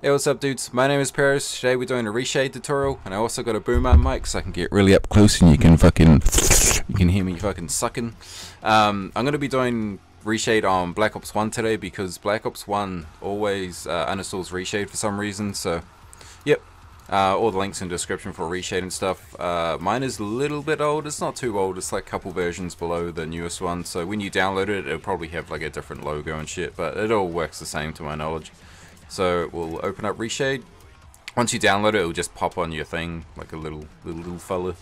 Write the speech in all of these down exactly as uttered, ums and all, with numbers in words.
Hey, what's up dudes, my name is Paris. Today we're doing a reshade tutorial, and I also got a boomman mic so I can get really up close and you can fucking, you can hear me fucking sucking. Um, I'm going to be doing reshade on Black Ops one today because Black Ops one always uh, uninstalls reshade for some reason, so yep. Uh, all the links in the description for reshade and stuff. Uh, mine is a little bit old, it's not too old, it's like a couple versions below the newest one, so when you download it, it'll probably have like a different logo and shit, but it all works the same to my knowledge. So we'll open up reshade. Once you download it, it'll just pop on your thing like a little little, little fella.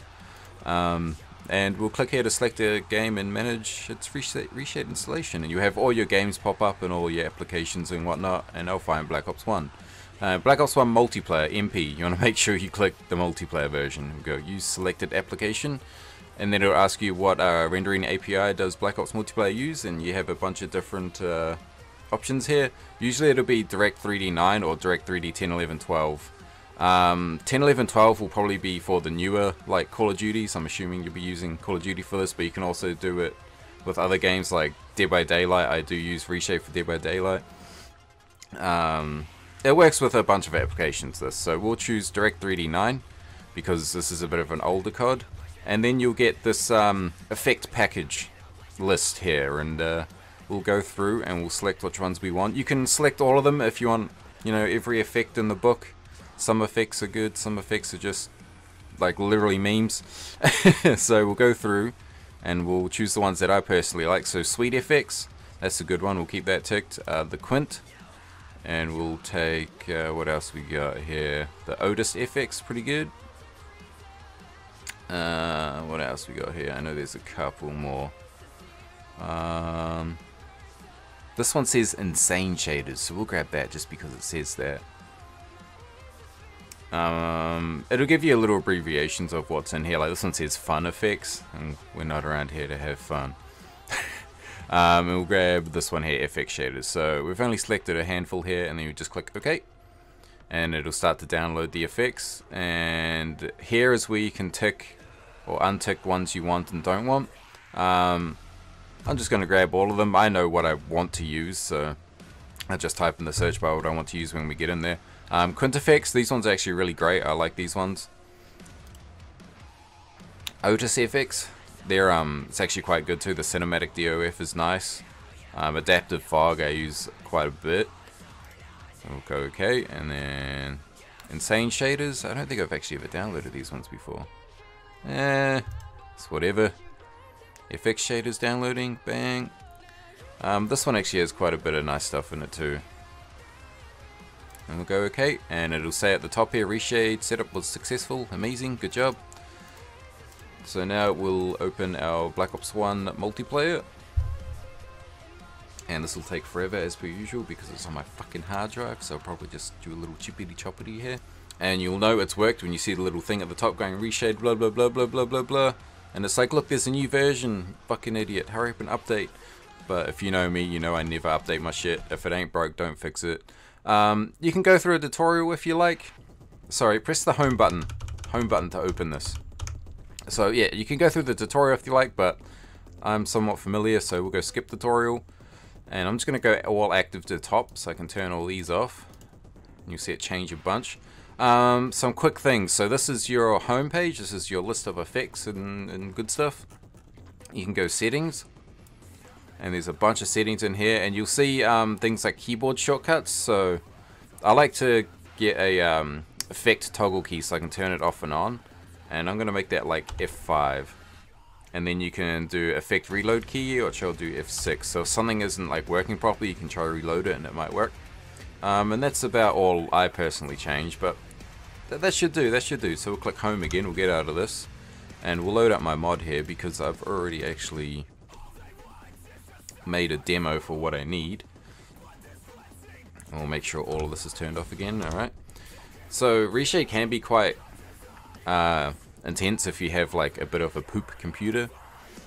Um, and we'll click here to select a game and manage its reshade, reshade installation. And you have all your games pop up and all your applications and whatnot. And I'll find Black Ops one. Uh, Black Ops one multiplayer M P. You want to make sure you click the multiplayer version. We'll go use selected application. And then it'll ask you what uh, rendering A P I does Black Ops multiplayer use. And you have a bunch of different Uh, options here. Usually it'll be Direct three D nine or Direct three D ten, eleven, twelve. Um, ten, eleven, twelve will probably be for the newer like Call of Duty, so I'm assuming you'll be using Call of Duty for this, but you can also do it with other games like Dead by Daylight. I do use reshade for Dead by Daylight. Um, it works with a bunch of applications this, so we'll choose Direct three D nine because this is a bit of an older C O D, and then you'll get this um, effect package list here, and uh, we'll go through and we'll select which ones we want. You can select all of them if you want, you know, every effect in the book. Some effects are good, some effects are just like literally memes. So we'll go through and we'll choose the ones that I personally like. So SweetFX, that's a good one, we'll keep that ticked. Uh, the Quint, and we'll take, uh, what else we got here? The Otis F X, pretty good. Uh, what else we got here? I know there's a couple more. Um... This one says Insane Shaders, so we'll grab that just because it says that. Um, it'll give you a little abbreviations of what's in here, like this one says Fun Effects, and we're not around here to have fun. um, and we'll grab this one here, F X Shaders. So we've only selected a handful here, and then you just click OK. And it'll start to download the effects, and here is where you can tick or untick ones you want and don't want. Um... I'm just going to grab all of them. I know what I want to use, so I just type in the search bar what I want to use when we get in there. Um, QuintFX, these ones are actually really great. I like these ones. Otis F X, they're, um, it's actually quite good too. The cinematic D O F is nice. Um, Adaptive fog I use quite a bit. We'll go OK, and then Insane Shaders. I don't think I've actually ever downloaded these ones before. Eh, it's whatever. F X shaders downloading, bang. Um, this one actually has quite a bit of nice stuff in it too. And we'll go OK, and it'll say at the top here, reshade setup was successful, amazing, good job. So now we'll open our Black Ops one multiplayer. And this will take forever as per usual because it's on my fucking hard drive, so I'll probably just do a little chippity choppity here. And you'll know it's worked when you see the little thing at the top going reshade, blah blah blah blah blah blah blah. And it's like, look, there's a new version, fucking idiot, hurry up and update. But if you know me, you know I never update my shit. If it ain't broke, don't fix it. Um, you can go through a tutorial if you like. Sorry, press the home button. Home button to open this. So yeah, you can go through the tutorial if you like, but I'm somewhat familiar, so we'll go skip tutorial. And I'm just going to go all active to the top, so I can turn all these off. And you'll see it change a bunch. Um, some quick things. So this is your home page, this is your list of effects and, and good stuff. You can go settings, and there's a bunch of settings in here, and you'll see um, things like keyboard shortcuts. So I like to get a um, effect toggle key so I can turn it off and on, and I'm going to make that like F five, and then you can do effect reload key, which I'll do F six. So if something isn't like working properly, you can try to reload it and it might work. Um, and that's about all I personally change, but That, that should do, that should do. So we'll click home again, we'll get out of this. And we'll load up my mod here because I've already actually made a demo for what I need. And we'll make sure all of this is turned off again, alright. So reshade can be quite uh, intense if you have like a bit of a poop computer.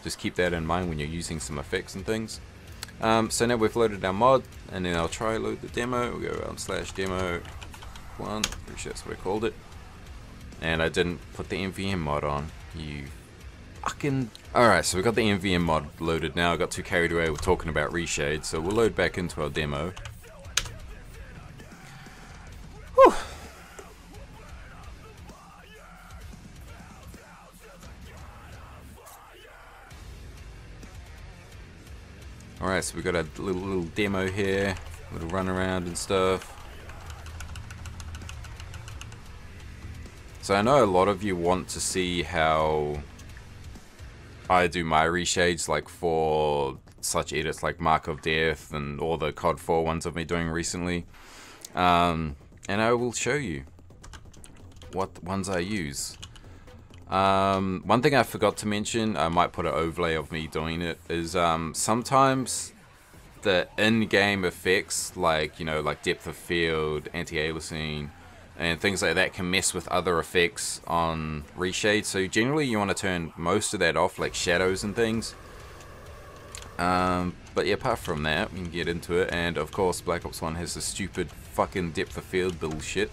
Just keep that in mind when you're using some effects and things. Um, so now we've loaded our mod, and then I'll try load the demo. We'll go um, slash demo. One, pretty sure that's what I called it, and I didn't put the M V M mod on. You fucking. Alright, so we've got the M V M mod loaded now. I got too carried away with talking about reshade, so we'll load back into our demo. Alright, so we've got a little, little demo here, a little run around and stuff. So I know a lot of you want to see how I do my reshades, like for such edits like Mark of Death and all the COD four ones I've been doing recently. Um, and I will show you what ones I use. Um, one thing I forgot to mention, I might put an overlay of me doing it, is um, sometimes the in-game effects, like, you know, like depth of field, anti-aliasing, and things like that can mess with other effects on reshade. So generally you want to turn most of that off, like shadows and things. Um, but yeah, apart from that, we can get into it. And of course, Black Ops one has the stupid fucking depth of field bullshit.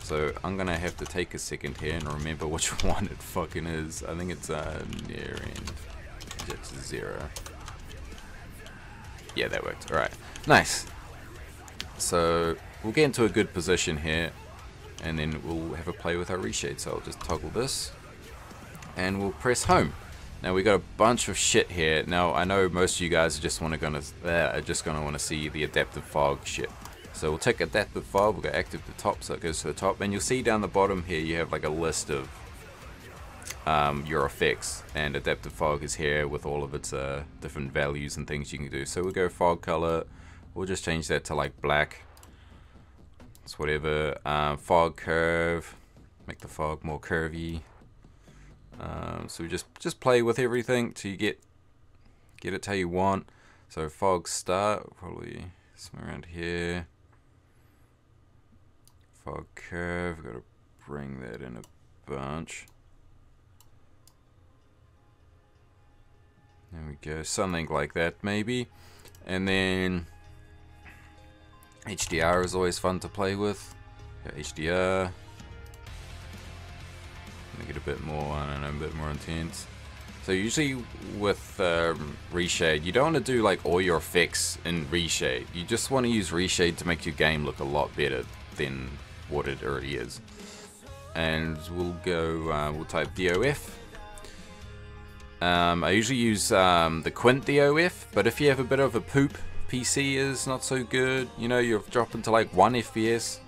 So I'm gonna have to take a second here and remember which one it fucking is. I think it's uh, near end. That's zero. Yeah, that worked. All right, nice. So we'll get into a good position here, and then we'll have a play with our reshade. So I'll just toggle this, and we'll press home. Now we got a bunch of shit here. Now I know most of you guys are just wanna gonna uh, are just gonna want to see the adaptive fog shit. So we'll take adaptive fog, we'll go active to the top, so it goes to the top, and you'll see down the bottom here you have like a list of um, your effects, and adaptive fog is here with all of its uh, different values and things you can do. So we'll go fog color, we'll just change that to like black, it's whatever, um, fog curve, make the fog more curvy, um, so we just, just play with everything till you get, get it how you want. So fog start, probably somewhere around here. Fog curve, gotta bring that in a bunch. There we go, something like that maybe. And then H D R is always fun to play with. Got H D R. Make it a bit more, I don't know, a bit more intense. So usually with um, reshade, you don't want to do like all your effects in reshade. You just want to use reshade to make your game look a lot better than what it already is. And we'll go, uh, we'll type D O F. Um, I usually use um, the Quint D O F, but if you have a bit of a poop, P C is not so good, you know, you're dropping to like one F P S,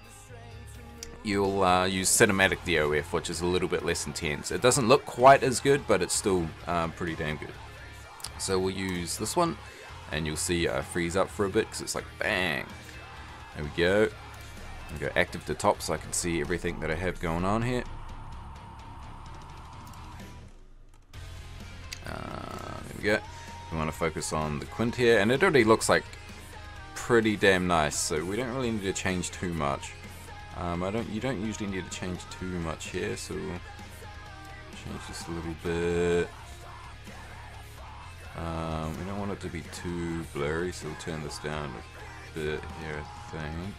you'll uh, use cinematic D O F, which is a little bit less intense. It doesn't look quite as good, but it's still um, pretty damn good. So we'll use this one, and you'll see I freeze up for a bit, because it's like bang. There we go. I'll go active to top so I can see everything that I have going on here. Uh, there we go. We want to focus on the Quint here, and it already looks like pretty damn nice, so we don't really need to change too much. Um, I don't. You don't usually need to change too much here, so we'll change this a little bit. Um, we don't want it to be too blurry, so we'll turn this down a bit here, I think.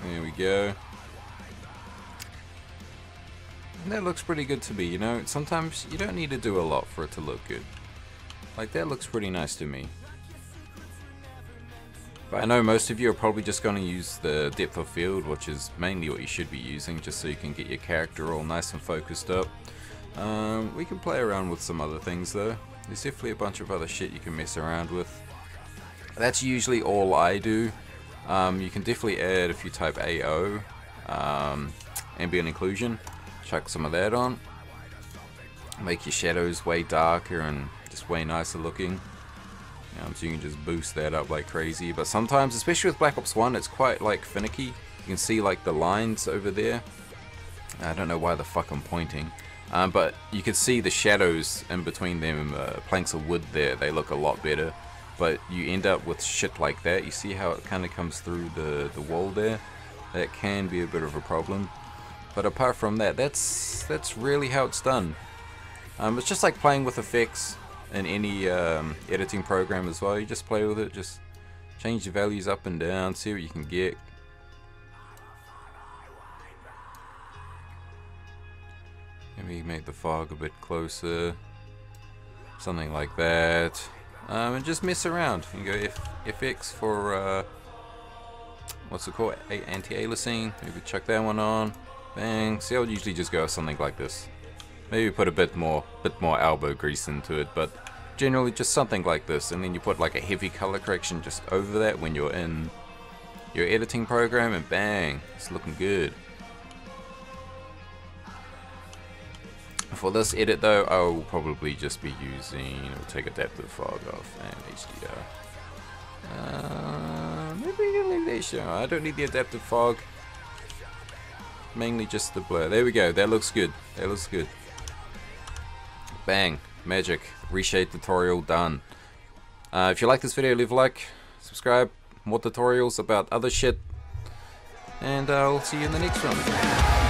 There we go. And that looks pretty good to me, you know. Sometimes you don't need to do a lot for it to look good. Like, that looks pretty nice to me. But I know most of you are probably just going to use the depth of field, which is mainly what you should be using, just so you can get your character all nice and focused up. Um, we can play around with some other things, though. There's definitely a bunch of other shit you can mess around with. That's usually all I do. Um, you can definitely add, if you type A O, um, ambient inclusion, chuck some of that on, make your shadows way darker and just way nicer looking, um, so you can just boost that up like crazy. But sometimes, especially with Black Ops one, it's quite like finicky. You can see like the lines over there, I don't know why the fuck I'm pointing, um, but you can see the shadows in between them, uh, planks of wood there, they look a lot better. But you end up with shit like that. You see how it kind of comes through the, the wall there? That can be a bit of a problem. But apart from that, that's that's really how it's done. Um, it's just like playing with effects in any um, editing program as well. You just play with it, just change the values up and down, see what you can get. Maybe make the fog a bit closer, something like that. Um, and just mess around. You can go F F X for uh, what's it called, anti-aliasing, maybe chuck that one on, bang. See, I would usually just go with something like this, maybe put a bit more, bit more elbow grease into it, but generally just something like this, and then you put like a heavy color correction just over that when you're in your editing program, and bang, it's looking good. For this edit though, I will probably just be using, we'll take adaptive fog off and H D R. Uh, maybe we can leave the H D R. I don't need the adaptive fog. Mainly just the blur. There we go. That looks good. That looks good. Bang. Magic. Reshade tutorial done. Uh, if you like this video, leave a like, subscribe, more tutorials about other shit, and I'll see you in the next one.